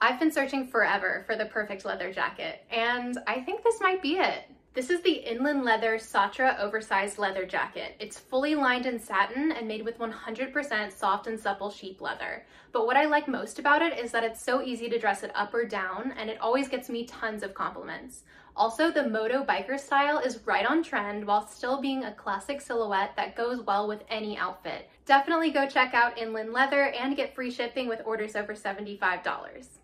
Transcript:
I've been searching forever for the perfect leather jacket, and I think this might be it. This is the Inland Leather Satra Oversized Leather Jacket. It's fully lined in satin and made with 100% soft and supple sheep leather. But what I like most about it is that it's so easy to dress it up or down, and it always gets me tons of compliments. Also, the moto biker style is right on trend while still being a classic silhouette that goes well with any outfit. Definitely go check out Inland Leather and get free shipping with orders over $75.